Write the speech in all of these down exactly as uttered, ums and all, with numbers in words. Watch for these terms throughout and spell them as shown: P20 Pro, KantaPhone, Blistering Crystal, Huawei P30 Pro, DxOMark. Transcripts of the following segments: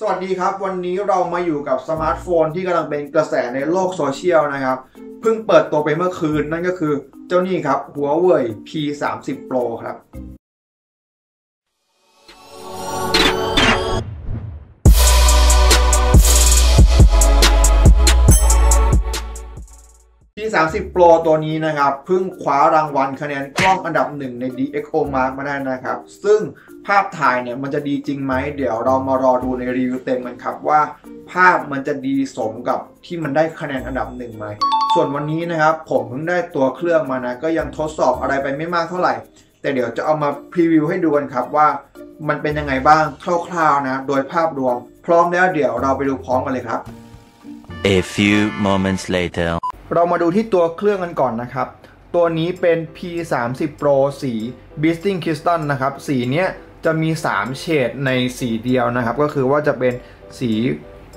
สวัสดีครับวันนี้เรามาอยู่กับสมาร์ทโฟนที่กำลังเป็นกระแสในโลกโซเชียลนะครับเพิ่งเปิดตัวไปเมื่อคืนนั่นก็คือเจ้านี่ครับ Huawei พี สามสิบ Pro ครับพี สามสิบ Pro ตัวนี้นะครับเพิ่งคว้ารางวัลคะแนนกล้องอันดับหนึ่งใน DxOMark มาได้นะครับซึ่งภาพถ่ายเนี่ยมันจะดีจริงไหมเดี๋ยวเรามารอดูในรีวิวเต็มกันครับว่าภาพมันจะดีสมกับที่มันได้คะแนนอันดับหนึ่งไหมส่วนวันนี้นะครับผมเพิ่งได้ตัวเครื่องมานะก็ยังทดสอบอะไรไปไม่มากเท่าไหร่แต่เดี๋ยวจะเอามาพรีวิวให้ดูกันครับว่ามันเป็นยังไงบ้างคร่าวๆนะโดยภาพรวมพร้อมแล้วเดี๋ยวเราไปดูพร้อมกันเลยครับ A few moments laterเรามาดูที่ตัวเครื่องกันก่อนนะครับตัวนี้เป็น พี สามสิบ Pro สี Blistering Crystal นะครับสีเนี้ยจะมีสามเฉดในสีเดียวนะครับก็คือว่าจะเป็นสี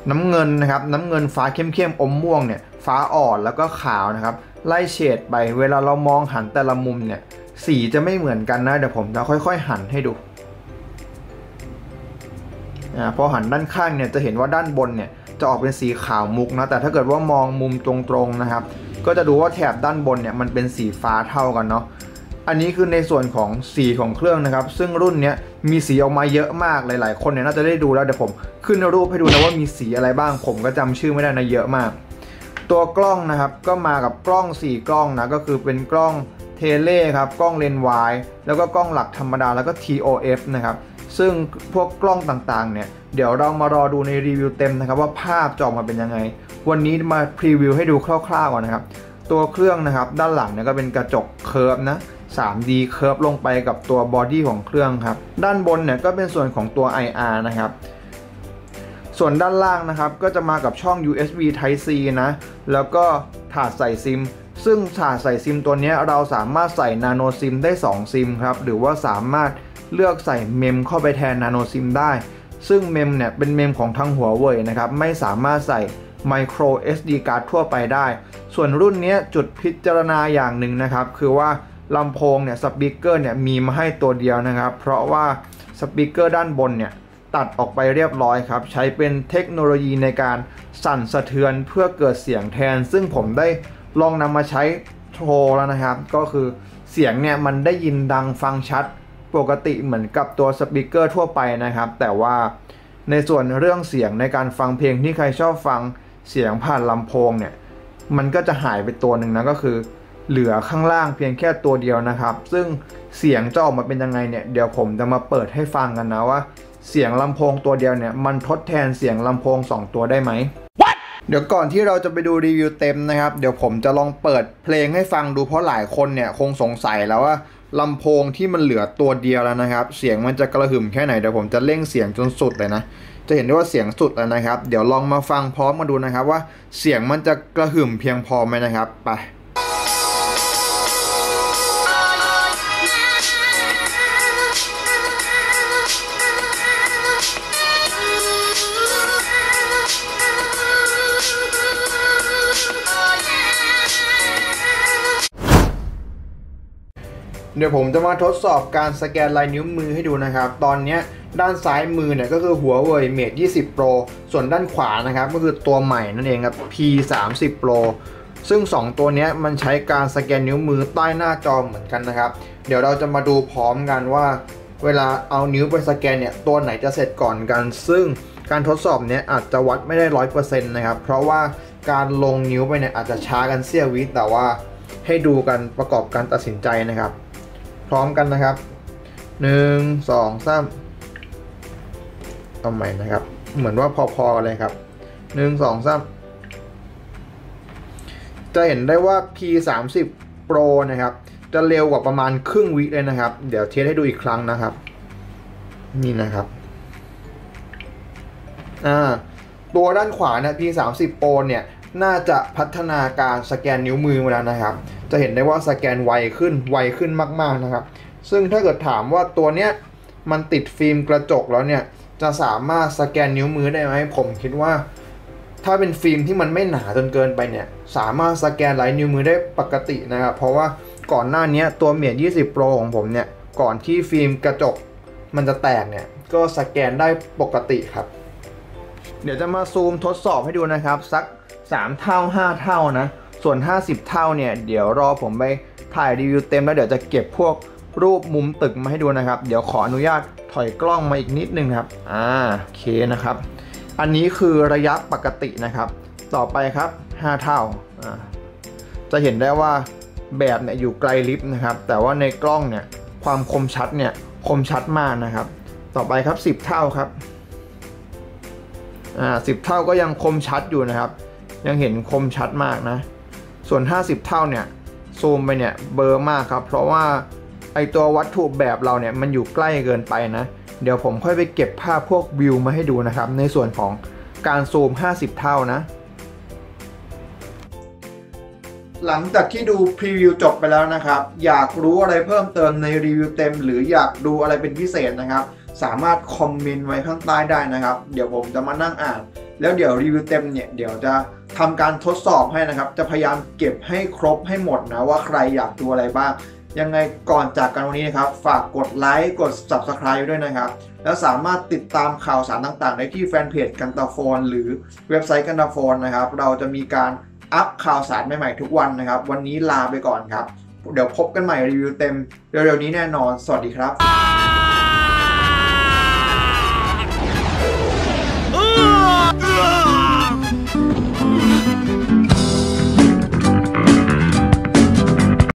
น้ำเงินนะครับน้ำเงินฟ้าเข้มๆอมม่วงเนี่ยฟ้าอ่อนแล้วก็ขาวนะครับไล่เฉดไปเวลาเรามองหันแต่ละมุมเนี่ยสีจะไม่เหมือนกันนะเดี๋ยวผมจะค่อยๆหันให้ดูอ่าพอหันด้านข้างเนี่ยจะเห็นว่าด้านบนเนี่ยจะออกเป็นสีขาวมุกนะแต่ถ้าเกิดว่ามองมุมตรงๆนะครับก็จะดูว่าแถบด้านบนเนี่ยมันเป็นสีฟ้าเท่ากันเนาะอันนี้คือในส่วนของสีของเครื่องนะครับซึ่งรุ่นนี้มีสีออกมาเยอะมากหลายๆคนเนี่ยน่าจะได้ดูแล้วเดี๋ยวผมขึ้นรูปให้ดูนะว่ามีสีอะไรบ้างผมก็จำชื่อไม่ได้นะเยอะมากตัวกล้องนะครับก็มากับกล้องสี่กล้องนะก็คือเป็นกล้องเทเลครับกล้องเลนส์วายแล้วก็กล้องหลักธรรมดาแล้วก็ ที โอ เอฟ นะครับซึ่งพวกกล้องต่างๆเนี่ยเดี๋ยวเรามารอดูในรีวิวเต็มนะครับว่าภาพจะออกมาเป็นยังไงวันนี้มาพรีวิวให้ดูคร่าวๆก่อนนะครับตัวเครื่องนะครับด้านหลังเนี่ยก็เป็นกระจกเคิร์ฟนะ สามดี เคิร์ฟลงไปกับตัวบอดี้ของเครื่องครับด้านบนเนี่ยก็เป็นส่วนของตัว ไอ อาร์ นะครับส่วนด้านล่างนะครับก็จะมากับช่อง ยู เอส บี Type C นะแล้วก็ถาดใส่ซิมซึ่งถาดใส่ซิมตัวนี้เราสามารถใส่นาโนซิมได้สองซิมครับหรือว่าสามารถเลือกใส่เมมเข้าไปแทนนาโนซิมได้ซึ่งเมมเนี่ยเป็นเมมของทางหัวเว่ยนะครับไม่สามารถใส่ไมโคร เอส ดี card ทั่วไปได้ส่วนรุ่นนี้จุดพิจารณาอย่างหนึ่งนะครับคือว่าลำโพงเนี่ยสปีกเกอร์เนี่ยมีมาให้ตัวเดียวนะครับเพราะว่าสปีกเกอร์ด้านบนเนี่ยตัดออกไปเรียบร้อยครับใช้เป็นเทคโนโลยีในการสั่นสะเทือนเพื่อเกิดเสียงแทนซึ่งผมได้ลองนำมาใช้โทรแล้วนะครับก็คือเสียงเนี่ยมันได้ยินดังฟังชัดปกติเหมือนกับตัวสปีกเกอร์ทั่วไปนะครับแต่ว่าในส่วนเรื่องเสียงในการฟังเพลงที่ใครชอบฟังเสียงผ่านลำโพงเนี่ยมันก็จะหายไปตัวหนึ่งนะก็คือเหลือข้างล่างเพียงแค่ตัวเดียวนะครับซึ่งเสียงจะออกมาเป็นยังไงเนี่ยเดี๋ยวผมจะมาเปิดให้ฟังกันนะว่าเสียงลำโพงตัวเดียวเนี่ยมันทดแทนเสียงลำโพงสองตัวได้ไหม What? เดี๋ยวก่อนที่เราจะไปดูรีวิวเต็มนะครับเดี๋ยวผมจะลองเปิดเพลงให้ฟังดูเพราะหลายคนเนี่ยคงสงสัยแล้วว่าลำโพงที่มันเหลือตัวเดียวแล้วนะครับเสียงมันจะกระหึ่มแค่ไหนเดี๋ยวผมจะเร่งเสียงจนสุดเลยนะจะเห็นได้ว่าเสียงสุดแล้วนะครับเดี๋ยวลองมาฟังพร้อมมาดูนะครับว่าเสียงมันจะกระหึ่มเพียงพอไหมนะครับไปเดี๋ยวผมจะมาทดสอบการสแกนลายนิ้วมือให้ดูนะครับตอนนี้ด้านซ้ายมือเนี่ยก็คือ Huawei พี ยี่สิบ Pro ส่วนด้านขวานะครับก็คือตัวใหม่นั่นเองครับ พี สามสิบ Pro ซึ่งสองตัวนี้มันใช้การสแกนนิ้วมือใต้หน้าจอเหมือนกันนะครับเดี๋ยวเราจะมาดูพร้อมกันว่าเวลาเอานิ้วไปสแกนเนี่ยตัวไหนจะเสร็จก่อนกันซึ่งการทดสอบเนี้ยอาจจะวัดไม่ได้ ร้อยเปอร์เซ็นต์ นะครับเพราะว่าการลงนิ้วไปเนี่ยอาจจะช้ากันเสี้ยววิแต่ว่าให้ดูกันประกอบการตัดสินใจนะครับพร้อมกันนะครับหนึ่ง สอง สามเอาใหม่นะครับเหมือนว่าพอๆกันเลยครับหนึ่ง สอง สามจะเห็นได้ว่า พี สามสิบ Pro นะครับจะเร็วกว่าประมาณครึ่งวิเลยนะครับเดี๋ยวเทสให้ดูอีกครั้งนะครับนี่นะครับอ่าตัวด้านขวาเนี่ย พี สามสิบ Pro เนี่ยน่าจะพัฒนาการสแกนนิ้วมือมาแล้วนะครับจะเห็นได้ว่าสแกนไวขึ้นไวขึ้นมากๆนะครับซึ่งถ้าเกิดถามว่าตัวเนี้ยมันติดฟิล์มกระจกแล้วเนี่ยจะสามารถสแกนนิ้วมือได้ไหมผมคิดว่าถ้าเป็นฟิล์มที่มันไม่หนาจนเกินไปเนี่ยสามารถสแกนลายนิ้วมือได้ปกตินะครับเพราะว่าก่อนหน้านี้ตัวเมียยี่สิบ Pro ของผมเนี่ยก่อนที่ฟิล์มกระจกมันจะแตกเนี่ยก็สแกนได้ปกติครับ เดี๋ยวจะมาซูมทดสอบให้ดูนะครับสักสามเท่าห้าเท่านะส่วนห้าสิบเท่าเนี่ยเดี๋ยวรอผมไปถ่ายรีวิวเต็มแล้วเดี๋ยวจะเก็บพวกรูปมุมตึกมาให้ดูนะครับเดี๋ยวขออนุญาตถอยกล้องมาอีกนิดนึงครับอ่าโอเคนะครับอันนี้คือระยะปกตินะครับต่อไปครับห้าเท่าอ่าจะเห็นได้ว่าแบบเนี่ยอยู่ไกลลิฟต์นะครับแต่ว่าในกล้องเนี่ยความคมชัดเนี่ยคมชัดมากนะครับต่อไปครับสิบเท่าครับอ่าสิบเท่าก็ยังคมชัดอยู่นะครับยังเห็นคมชัดมากนะส่วนห้าสิบเท่าเนี่ยซูมไปเนี่ยเบลอมากครับเพราะว่าไอตัววัตถุแบบเราเนี่ยมันอยู่ใกล้เกินไปนะเดี๋ยวผมค่อยไปเก็บภาพพวกวิวมาให้ดูนะครับในส่วนของการซูมห้าสิบเท่านะหลังจากที่ดูพรีวิวจบไปแล้วนะครับอยากรู้อะไรเพิ่มเติมในรีวิวเต็มหรืออยากดูอะไรเป็นพิเศษนะครับสามารถคอมเมนต์ไว้ข้างใต้ได้นะครับเดี๋ยวผมจะมานั่งอ่านแล้วเดี๋ยวรีวิวเต็มเนี่ยเดี๋ยวจะทำการทดสอบให้นะครับจะพยายามเก็บให้ครบให้หมดนะว่าใครอยากดูอะไรบ้างยังไงก่อนจากกันวันนี้นะครับฝากกดไลค์กด ซับสไครบ์ ด้วยนะครับแล้วสามารถติดตามข่าวสารต่างๆได้ที่แฟนเพจกันตาโฟนหรือเว็บไซต์กันตาโฟนนะครับเราจะมีการอัพข่าวสารใหม่ๆทุกวันนะครับวันนี้ลาไปก่อนครับเดี๋ยวพบกันใหม่รีวิวเต็มเร็วๆนี้แน่นอนสวัสดีครับ